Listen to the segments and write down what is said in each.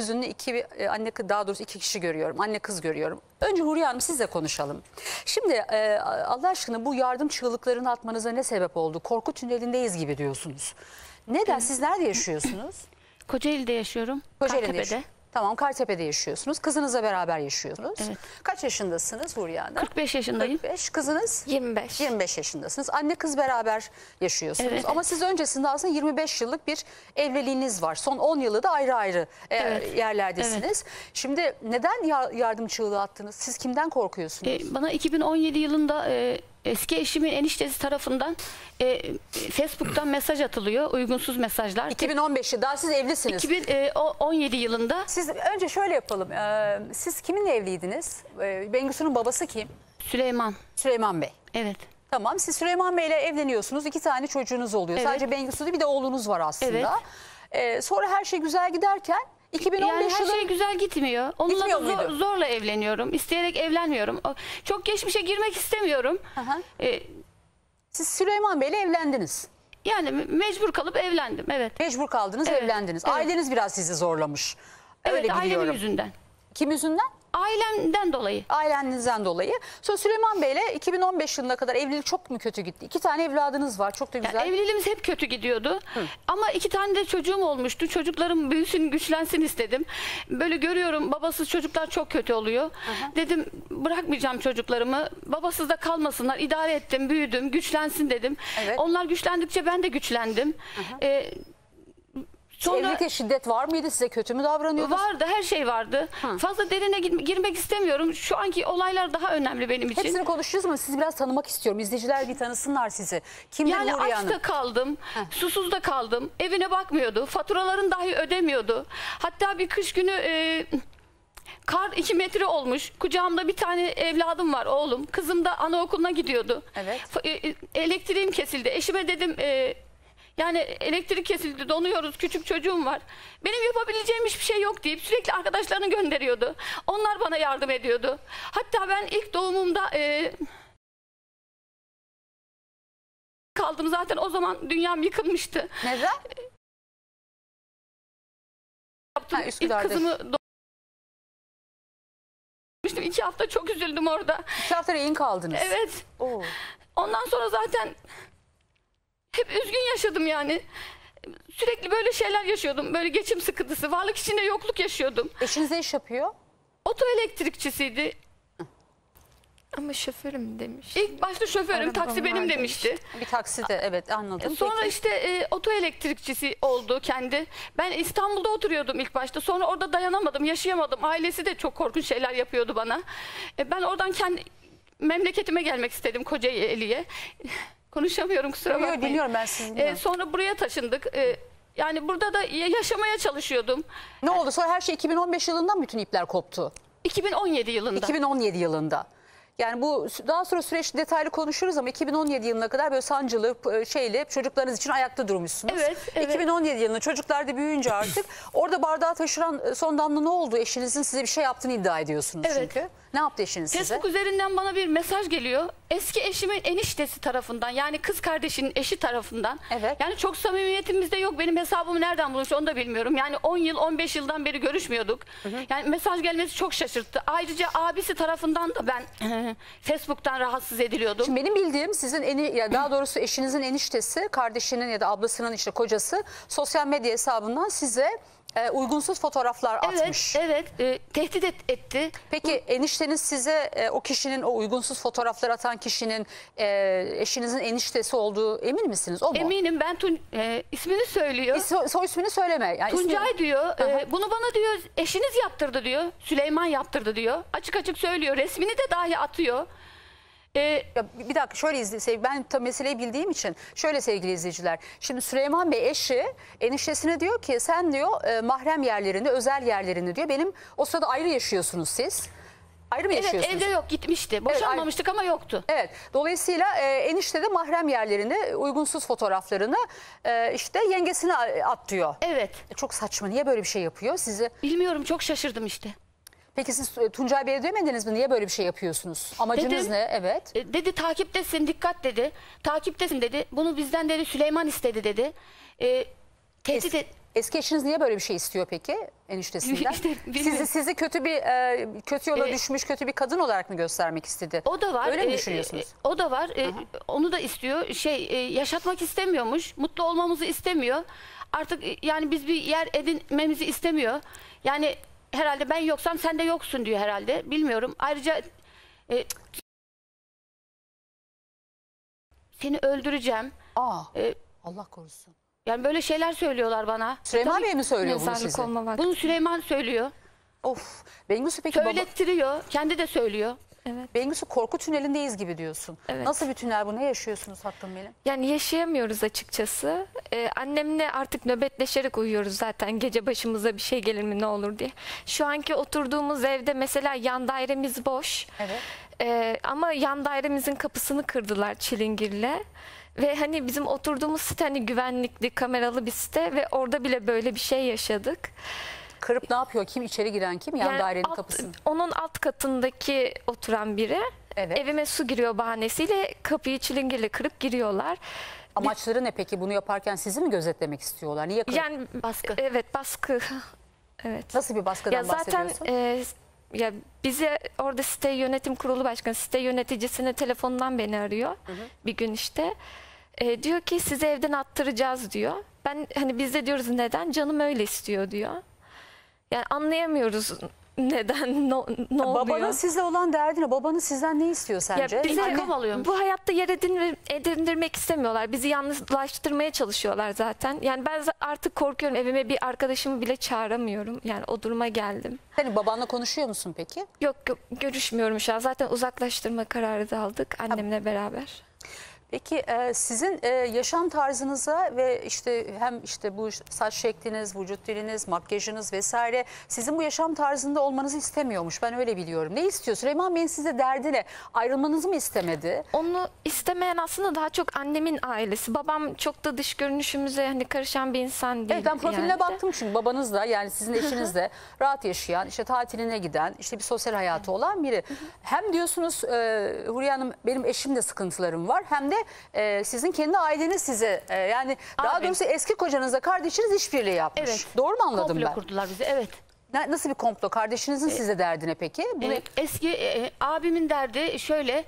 Yüzünü iki kişi görüyorum, anne kız görüyorum. Önce Huriye Hanım, sizle konuşalım. Şimdi Allah aşkına, bu yardım çığlıklarını atmanıza ne sebep oldu? Korku tünelindeyiz gibi diyorsunuz. Neden? Siz nerede yaşıyorsunuz? Kocaeli'de yaşıyorum. Kocaeli'de yaşıyorum. Tamam, Kartepe'de yaşıyorsunuz. Kızınızla beraber yaşıyorsunuz. Evet. Kaç yaşındasınız Huriye Hanım? 45 yaşındayım. 45. Kızınız? 25. 25 yaşındasınız. Anne kız beraber yaşıyorsunuz. Evet. Ama siz öncesinde aslında 25 yıllık bir evliliğiniz var. Son 10 yılı da ayrı ayrı yerlerdesiniz. Evet. Şimdi neden yardım çığlığı attınız? Siz kimden korkuyorsunuz? Bana 2017 yılında... Eski eşimin eniştesi tarafından Facebook'tan mesaj atılıyor. Uygunsuz mesajlar. 2015'i daha siz evlisiniz. 2017 yılında. Siz önce şöyle yapalım. Siz kiminle evliydiniz? Bengisu'nun babası kim? Süleyman. Süleyman Bey. Evet. Tamam. Siz Süleyman Bey ile evleniyorsunuz. 2 tane çocuğunuz oluyor. Evet. Sadece Bengisu'da bir de oğlunuz var aslında. Evet. Sonra her şey güzel giderken 2015 yani her şey güzel gitmiyor. Onunla zorla evleniyorum. İsteyerek evlenmiyorum. Çok geçmişe girmek istemiyorum. Siz Süleyman Bey'le evlendiniz. Yani mecbur kalıp evlendim. Evet. Mecbur kaldınız, evet, evlendiniz. Evet. Aileniz biraz sizi zorlamış. Evet, öyle biliyorum. Ailem yüzünden. Kim yüzünden? Ailemden dolayı. Ailenizden dolayı. Sonra Süleyman Bey'le 2015 yılına kadar evlilik çok mu kötü gitti? 2 tane evladınız var, çok da güzel. Yani evliliğimiz hep kötü gidiyordu. Hı. Ama 2 tane de çocuğum olmuştu. Çocuklarım büyüsün, güçlensin istedim. Böyle görüyorum, babasız çocuklar çok kötü oluyor. Aha. Dedim bırakmayacağım çocuklarımı. Babasız da kalmasınlar. İdare ettim, büyüdüm, güçlensin dedim. Evet. Onlar güçlendikçe ben de güçlendim. Sonra, evlilikte şiddet var mıydı? Size kötü mü davranıyordunuz? Vardı, her şey vardı. Hı. Fazla derine girmek istemiyorum. Şu anki olaylar daha önemli benim için. Hepsini konuşacağız ama sizi biraz tanımak istiyorum. İzleyiciler bir tanısınlar sizi. Kimdir yani Huriye Hanım? Açta kaldım, susuz da kaldım. Evine bakmıyordu, faturalarını dahi ödemiyordu. Hatta bir kış günü... Kar 2 metre olmuş. Kucağımda bir tane evladım var, oğlum. Kızım da anaokuluna gidiyordu. Evet. Elektriğim kesildi. Eşime dedim... Yani elektrik kesildi, donuyoruz, küçük çocuğum var. Benim yapabileceğim hiçbir şey yok deyip sürekli arkadaşlarını gönderiyordu. Onlar bana yardım ediyordu. Hatta ben ilk doğumumda kaldım zaten, o zaman dünyam yıkılmıştı. Neden? Yaptım, ilk kızımı doğmuştum. 2 hafta çok üzüldüm orada. 2 hafta rehin kaldınız. Evet. Oo. Ondan sonra zaten... Hep üzgün yaşadım yani. Sürekli böyle şeyler yaşıyordum. Böyle geçim sıkıntısı, varlık içinde yokluk yaşıyordum. Eşiniz ne iş yapıyor? Oto elektrikçisiydi. Ama şoförüm demiş. İlk başta şoförüm, aradım, taksi benim demişti. Bir taksi de, evet, anladım. Sonra peki, işte oto elektrikçisi oldu kendi. Ben İstanbul'da oturuyordum ilk başta. Sonra orada dayanamadım, yaşayamadım. Ailesi de çok korkunç şeyler yapıyordu bana. Ben oradan kendi memleketime gelmek istedim, Kocaeli'ye. Konuşamıyorum, kusura bakmayın. Biliyorum ben sizi. Sonra buraya taşındık. Yani burada da yaşamaya çalışıyordum. Ne oldu? Sonra her şey 2015 yılından bütün ipler koptu. 2017 yılında. 2017 yılında. Yani bu daha sonra süreç detaylı konuşuruz ama 2017 yılına kadar böyle sancılı şeyle çocuklarınız için ayakta durmuşsunuz. Evet, evet. 2017 yılında çocuklar da büyüyünce artık orada bardağı taşıran son damla ne oldu? Eşinizin size bir şey yaptığını iddia ediyorsunuz, evet, çünkü. Ne yaptı eşiniz size? Facebook üzerinden bana bir mesaj geliyor. Eski eşimin eniştesi tarafından, yani kız kardeşinin eşi tarafından. Evet. Yani çok samimiyetimiz de yok. Benim hesabımı nereden bulmuş onu da bilmiyorum. Yani 10 yıl 15 yıldan beri görüşmüyorduk. Hı hı. Yani mesaj gelmesi çok şaşırttı. Ayrıca abisi tarafından da ben Facebook'tan rahatsız ediliyordum. Şimdi benim bildiğim sizin daha doğrusu eşinizin eniştesi, kardeşinin ya da ablasının işte kocası sosyal medya hesabından size uygunsuz fotoğraflar atmış. Evet, evet. Tehdit etti. Peki enişteniz size o kişinin, o uygunsuz fotoğraflar atan kişinin eşinizin eniştesi olduğu emin misiniz? O mu? Eminim. Ben ismini söylüyor. Soy ismini söyleme. Yani Tuncay ismini... diyor. Bunu bana diyor eşiniz yaptırdı diyor. Süleyman yaptırdı diyor. Açık açık söylüyor. Resmini de dahi atıyor. Bir dakika, şöyle ben tam meseleyi bildiğim için şöyle sevgili izleyiciler. Şimdi Süleyman Bey eşi eniştesine diyor ki sen diyor mahrem yerlerini, özel yerlerini diyor. Benim o sırada ayrı yaşıyorsunuz siz. Ayrı mı yaşıyorsunuz? Evet, evde yok, gitmişti. Boşanmamıştık, evet, ama yoktu. Evet. Dolayısıyla enişte de mahrem yerlerini, uygunsuz fotoğraflarını işte yengesine at diyor. Evet. Çok saçma. Niye böyle bir şey yapıyor sizi? Bilmiyorum, çok şaşırdım işte. Peki siz Tuncay Bey'e demediniz mi? Niye böyle bir şey yapıyorsunuz? Amacınız dedim, ne? Evet. Dedi takiptesin, dikkat dedi. Takiptesin dedi. Bunu bizden dedi Süleyman istedi dedi. Tehdit Eski eşiniz niye böyle bir şey istiyor peki eniştesinden? sizi kötü bir kötü yola düşmüş, kötü bir kadın olarak mı göstermek istedi? O da var. Öyle mi düşünüyorsunuz? O da var. Onu da istiyor. Yaşatmak istemiyormuş. Mutlu olmamızı istemiyor. Artık yani biz bir yer edinmemizi istemiyor. Yani herhalde ben yoksam sen de yoksun diyor herhalde. Bilmiyorum. Ayrıca seni öldüreceğim. Allah korusun. Yani böyle şeyler söylüyorlar bana. Süleyman Bey mi söylüyor bunu size? Bunu Süleyman söylüyor. Of. Bengisu peki söylettiriyor. Kendi de söylüyor. Evet. Bengisu korku tünelindeyiz gibi diyorsun. Evet. Nasıl bir tünel bu? Ne yaşıyorsunuz hakkım benim? Yani yaşayamıyoruz açıkçası. Annemle artık nöbetleşerek uyuyoruz zaten. Gece başımıza bir şey gelir mi ne olur diye. Şu anki oturduğumuz evde mesela yan dairemiz boş. Evet. Ama yan dairemizin kapısını kırdılar çilingirle. Ve hani bizim oturduğumuz site hani güvenlikli, kameralı bir site ve orada bile böyle bir şey yaşadık. Kırıp ne yapıyor? Kim içeri giren kim? Yan yani dairenin kapısını. Onun alt katındaki oturan biri evime su giriyor bahanesiyle kapıyı çilingirle kırıp giriyorlar. Amaçları ne peki? Bunu yaparken sizi mi gözetlemek istiyorlar? Niye kırıp? Yani baskı. Evet, baskı. Evet. Nasıl bir baskıdan bahsediyorsun? Ya bize orada site yönetim kurulu başkanı, site yöneticisine telefondan beni arıyor. Hı hı. Bir gün işte. Diyor ki sizi evden attıracağız diyor. Ben hani biz de diyoruz neden? Canım öyle istiyor diyor. Yani anlayamıyoruz neden, ne oluyor. Babanın sizle olan derdi ne? Babanın sizden ne istiyor sence? Ya bizi hani, bu hayatta yer edindirmek istemiyorlar. Bizi yalnızlaştırmaya çalışıyorlar zaten. Yani ben artık korkuyorum. Evime bir arkadaşımı bile çağıramıyorum. Yani o duruma geldim. Hani babanla konuşuyor musun peki? Yok, görüşmüyorum şu an. Zaten uzaklaştırma kararı da aldık annemle beraber. Peki sizin yaşam tarzınıza ve işte hem işte bu saç şekliniz, vücut diliniz, makyajınız vesaire sizin bu yaşam tarzında olmanızı istemiyormuş. Ben öyle biliyorum. Ne istiyor? Süleyman Bey'in size derdi ne? Ayrılmanızı mı istemedi? Onu istemeyen aslında daha çok annemin ailesi. Babam çok da dış görünüşümüze hani karışan bir insan değil. Evet, ben profiline yani baktım çünkü babanız da yani sizin eşiniz de rahat yaşayan, işte tatiline giden, işte bir sosyal hayatı olan biri. Hem diyorsunuz Huriye Hanım benim eşimde sıkıntılarım var hem de sizin kendi aileniz size yani daha doğrusu eski kocanızla kardeşiniz işbirliği yapmış. Evet. Doğru mu anladım ben? Komplo kurdular bize. Evet. Nasıl bir komplo? Kardeşinizin size derdine peki? Eski abimin derdi şöyle.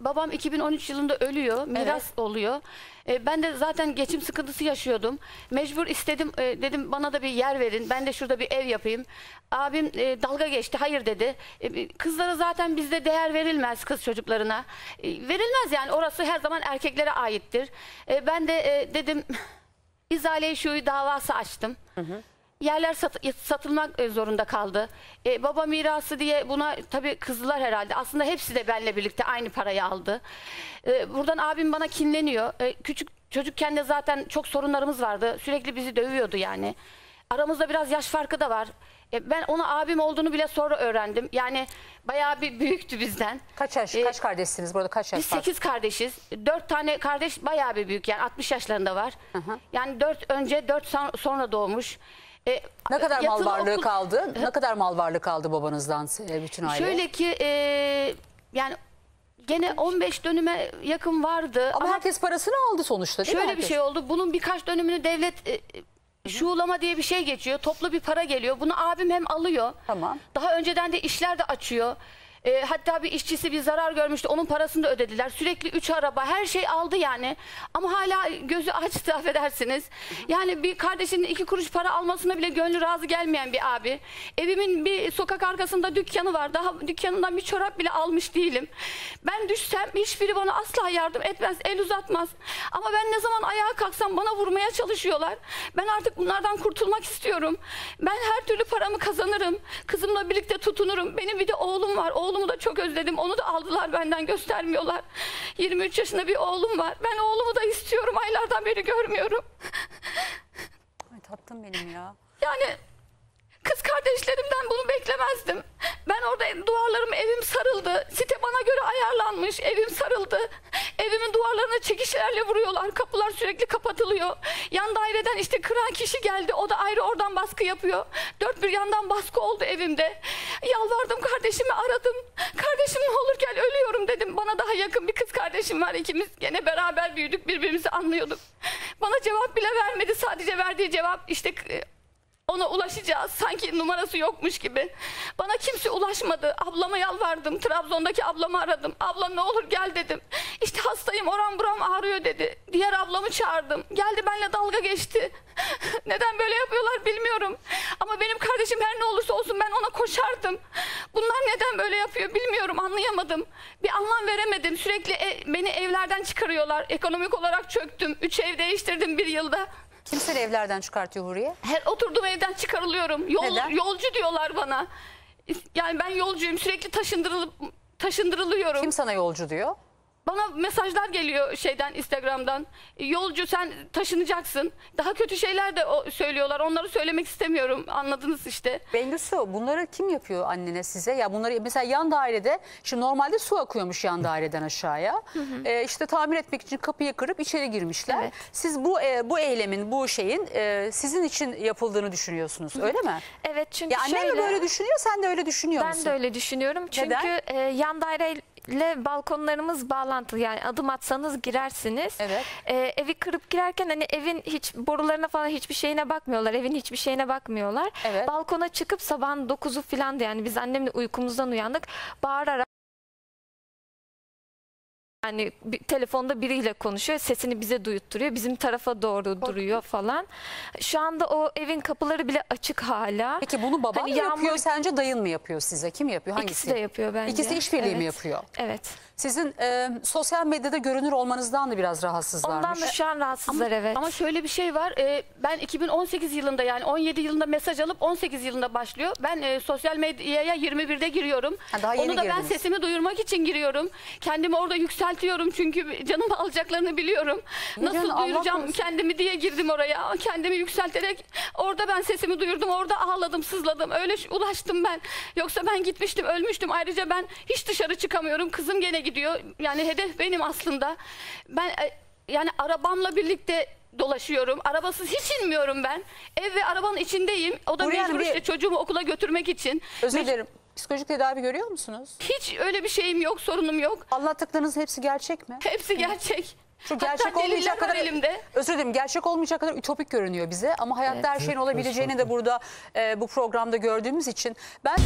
Babam 2013 yılında ölüyor. Miras oluyor. Ben de zaten geçim sıkıntısı yaşıyordum. Mecbur istedim. Dedim bana da bir yer verin. Ben de şurada bir ev yapayım. Abim dalga geçti. Hayır dedi. Kızlara zaten bizde değer verilmez, kız çocuklarına. Verilmez yani. Orası her zaman erkeklere aittir. Ben de dedim izale-i şuyu davası açtım. Hı hı. Yerler satılmak zorunda kaldı. Baba mirası diye buna tabii kızdılar herhalde. Aslında hepsi de benimle birlikte aynı parayı aldı. Buradan abim bana kinleniyor. Küçük çocukken de zaten çok sorunlarımız vardı. Sürekli bizi dövüyordu yani. Aramızda biraz yaş farkı da var. Ben ona abim olduğunu bile sonra öğrendim. Yani bayağı bir büyüktü bizden. Kaç kardeşsiniz burada? Kaç yaş? Biz 8 kardeşiz. 4 tane kardeş bayağı bir büyük yani 60 yaşlarında var. Hı hı. Yani 4 önce 4 sonra doğmuş. Ne kadar mal varlığı kaldı? Ne kadar mal varlığı kaldı babanızdan bütün aile? Şöyle ki yani gene 15 dönüme yakın vardı. Ama herkes parasını aldı sonuçta değil mi? Şöyle bir şey oldu. Bunun birkaç dönümünü devlet şuulama diye bir şey geçiyor. Toplu bir para geliyor. Bunu abim hem alıyor. Tamam. Daha önceden de işler de açıyor. Hatta bir işçisi bir zarar görmüştü. Onun parasını da ödediler. Sürekli 3 araba her şey aldı yani. Ama hala gözü açtı affedersiniz. Yani bir kardeşinin 2 kuruş para almasına bile gönlü razı gelmeyen bir abi. Evimin bir sokak arkasında dükkanı var. Daha dükkanından bir çorap bile almış değilim. Ben düşsem hiçbiri bana asla yardım etmez. El uzatmaz. Ama ben ne zaman ayağa kalksam bana vurmaya çalışıyorlar. Ben artık bunlardan kurtulmak istiyorum. Ben her türlü paramı kazanırım. Kızımla birlikte tutunurum. Benim bir de oğlum var. Oğlumu da çok özledim. Onu da aldılar benden, göstermiyorlar. 23 yaşında bir oğlum var. Ben oğlumu da istiyorum. Aylardan beri görmüyorum. Ay tatlım benim ya. Yani kız kardeşlerimden bunu beklemezdim. Ben orada duvarlarım, evim sarıldı. Site bana göre ayarlanmış. Evim sarıldı. Evimin duvarlarına çekişlerle vuruyorlar. Kapılar sürekli kapatılıyor. Yan daireden işte kıran kişi geldi. O da ayrı oradan baskı yapıyor. Dört bir yandan baskı oldu evimde. Yalvardım, kardeşimi aradım. Kardeşim ne olur gel, ölüyorum dedim. Bana daha yakın bir kız kardeşim var, ikimiz gene beraber büyüdük, birbirimizi anlıyorduk. Bana cevap bile vermedi. Sadece verdiği cevap işte ona ulaşacağız. Sanki numarası yokmuş gibi. Bana kimse ulaşmadı. Ablama yalvardım. Trabzon'daki ablamı aradım. Ablam ne olur gel dedim. İşte hastayım, oram buram ağrıyor dedi. Diğer ablamı çağırdım. Geldi, benimle dalga geçti. Neden böyle yapıyorlar bilmiyorum. Ama benim kardeşim her ne olursa olsun ben ona koşardım. Bunlar neden böyle yapıyor bilmiyorum, anlayamadım. Bir anlam veremedim. Sürekli beni evlerden çıkarıyorlar. Ekonomik olarak çöktüm. 3 ev değiştirdim bir yılda. Kimse de evlerden çıkartıyor Huriye. Her oturduğum evden çıkarılıyorum. Yolcu diyorlar bana. Yani ben yolcuyum, sürekli taşındırılıyorum. Kim sana yolcu diyor? Bana mesajlar geliyor Instagram'dan. Yolcu, sen taşınacaksın. Daha kötü şeyler de söylüyorlar. Onları söylemek istemiyorum. Anladınız işte. Bengisu, bunları kim yapıyor annene, size? Ya bunları mesela yan dairede, şimdi normalde su akıyormuş yan daireden aşağıya. İşte tamir etmek için kapıyı kırıp içeri girmişler. Evet. Siz bu eylemin, bu şeyin sizin için yapıldığını düşünüyorsunuz. Öyle mi? Evet, çünkü ya annen de böyle düşünüyor, sen de öyle düşünüyor musun? Ben de öyle düşünüyorum. Çünkü yan daireyle balkonlarımız bağlı. Yani adım atsanız girersiniz. Evet. Evi kırıp girerken hani evin hiç borularına falan hiçbir şeyine bakmıyorlar. Evet. Balkona çıkıp sabahın 9'u falan da, yani biz annemle uykumuzdan uyandık. Bağırarak, yani telefonda biriyle konuşuyor, sesini bize duyutturuyor, bizim tarafa doğru duruyor falan. Şu anda o evin kapıları bile açık hala. Peki bunu baban mı yapıyor sence, dayın mı yapıyor size? Kim yapıyor? Hangisi? İkisi de yapıyor bence. İkisi işbirliği mi yapıyor? Evet. Sizin sosyal medyada görünür olmanızdan da biraz rahatsızlarmış. Ondan da şu an rahatsızlar, evet. Ama şöyle bir şey var. Ben 2018 yılında, yani 17 yılında mesaj alıp 18 yılında başlıyor. Ben sosyal medyaya 21'de giriyorum. Daha yeni girdiniz. Ben sesimi duyurmak için giriyorum. Kendimi orada yükseltiyorum çünkü canım alacaklarını biliyorum. Nasıl duyuracağım kendimi diye girdim oraya. Kendimi yükselterek orada ben sesimi duyurdum. Orada ağladım, sızladım. Öyle ulaştım ben. Yoksa ben gitmiştim, ölmüştüm. Ayrıca ben hiç dışarı çıkamıyorum. Kızım gene gidiyor. Yani hedef benim aslında. Ben yani arabamla birlikte dolaşıyorum. Arabasız hiç inmiyorum ben. Ev ve arabanın içindeyim. O da mecbur işte çocuğumu okula götürmek için. Özür dilerim. Psikolojik tedavi görüyor musunuz? Hiç öyle bir şeyim yok, sorunum yok. Anlattıklarınız hepsi gerçek mi? Hepsi gerçek. Şu gerçek olmayacak kadar elimde. Özür dilerim, gerçek olmayacak kadar ütopik görünüyor bize. Ama hayatta her şeyin olabileceğini de burada bu programda gördüğümüz için ben...